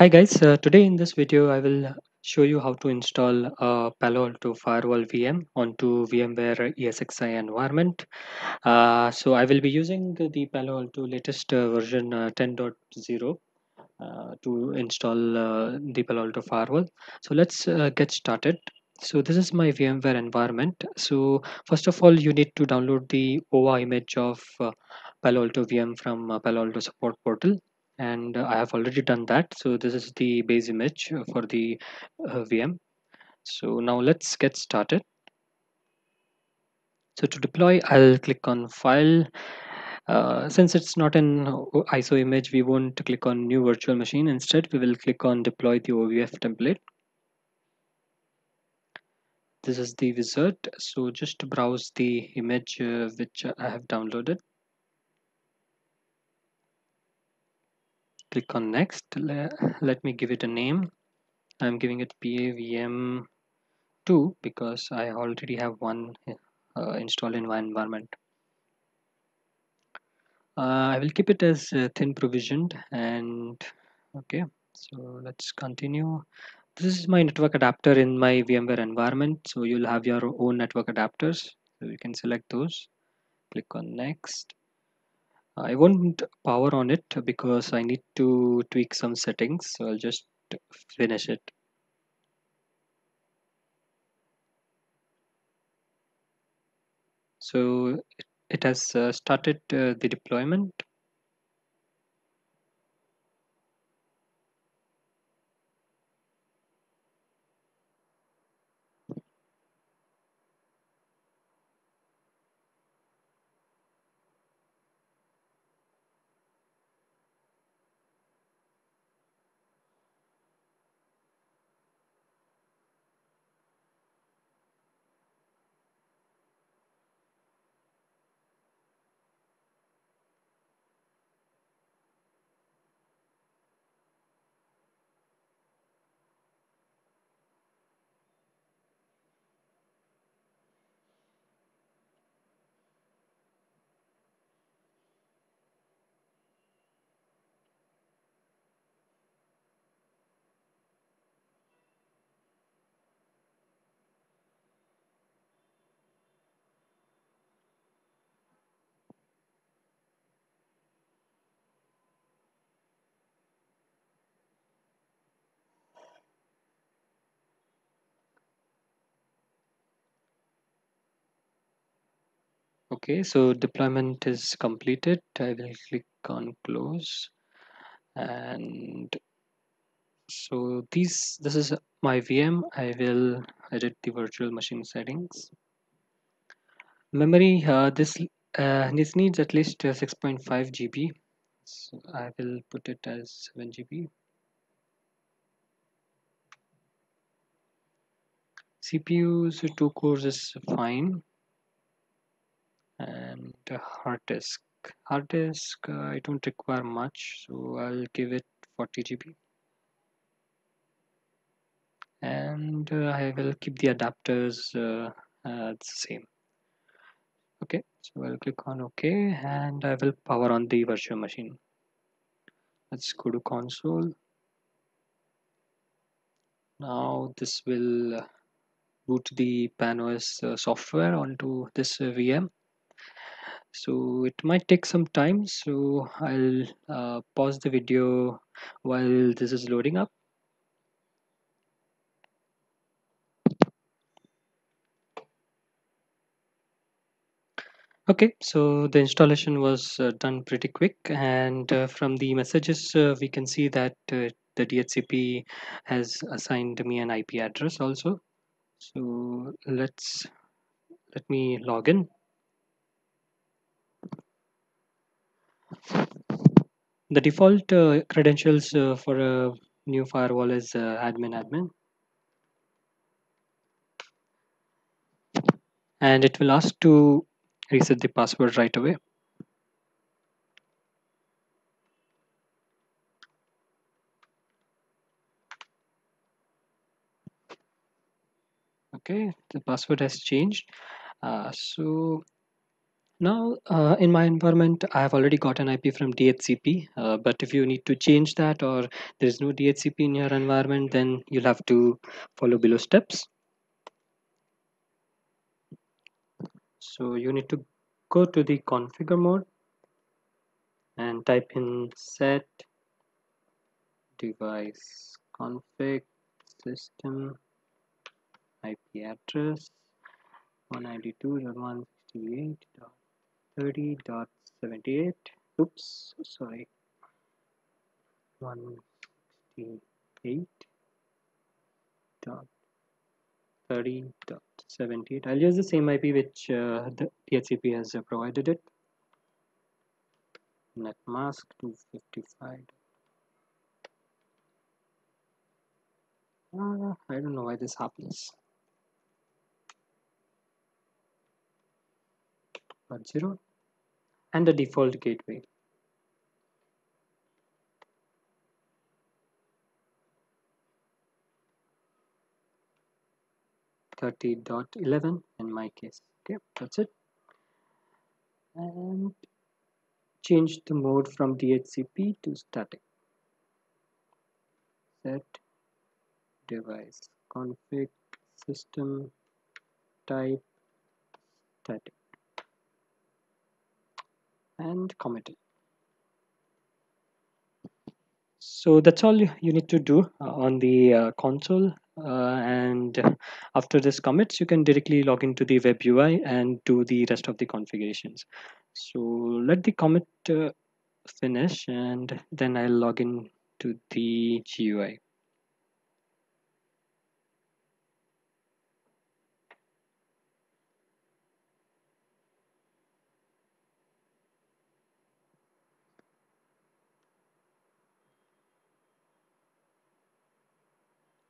Hi guys, today in this video I will show you how to install a Palo Alto firewall VM onto VMware ESXi environment. So I will be using the Palo Alto latest version 10.0 to install the Palo Alto firewall. So let's get started. So this is my VMware environment. So first of all, you need to download the OVA image of Palo Alto VM from Palo Alto support portal. And I have already done that. So this is the base image for the VM. So now let's get started. So to deploy, I'll click on File. Since it's not an ISO image, we won't click on New Virtual Machine. Instead, we will click on Deploy the OVF template. This is the wizard. So just browse the image which I have downloaded. Click on next. Let me give it a name. I'm giving it PAVM2 because I already have one installed in my environment. I will keep it as thin provisioned, and okay, so let's continue. This is my network adapter in my VMware environment. So you'll have your own network adapters, so you can select those. Click on next. I won't power on it because I need to tweak some settings, so I'll just finish it. So it has started the deployment. Okay, so deployment is completed. I will click on close. And so this is my VM. I will edit the virtual machine settings. Memory, this needs at least 6.5 GB. So I will put it as 7 GB. CPU, so 2 cores is fine. And hard disk, I don't require much, so I'll give it 40 GB, and I will keep the adapters the same. Okay, so I'll click on OK, and I will power on the virtual machine. Let's go to console. Now this will boot the PanOS software onto this VM. So it might take some time, so I'll pause the video while this is loading up. Okay, so the installation was done pretty quick, and from the messages we can see that the DHCP has assigned me an IP address also. So let me log in. The default credentials for a new firewall is admin, and it will ask to reset the password right away. Okay, the password has changed. So Now, in my environment, I have already got an IP from DHCP, but if you need to change that or there is no DHCP in your environment, then you'll have to follow below steps. So you need to go to the configure mode and type in set device config system IP address 192.168.30.78. Oops, sorry, 168.30.78. I'll use the same IP which the DHCP has provided it. Net mask 255. I don't know why this happens. 0 and the default gateway. .30.11 in my case. Okay, that's it. And change the mode from DHCP to static. Set device config system type static. And commit it. So that's all you need to do on the console. And after this commits, you can directly log into the web UI and do the rest of the configurations. So let the commit finish, and then I'll log in to the GUI.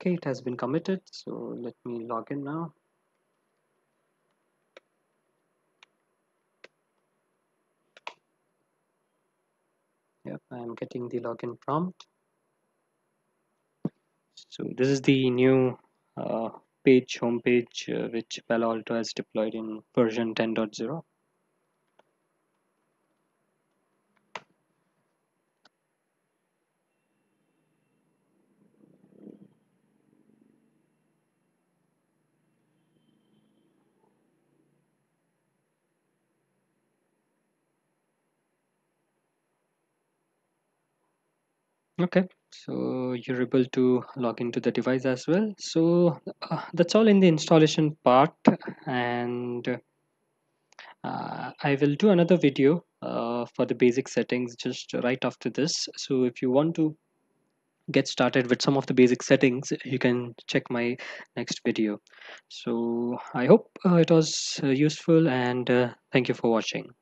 Okay, it has been committed, so let me log in now. Yep, I'm getting the login prompt. So this is the new page, homepage, which Palo Alto has deployed in version 10.0. Okay, so you're able to log into the device as well. So that's all in the installation part, and I will do another video for the basic settings just right after this. So if you want to get started with some of the basic settings, you can check my next video. So I hope it was useful, and thank you for watching.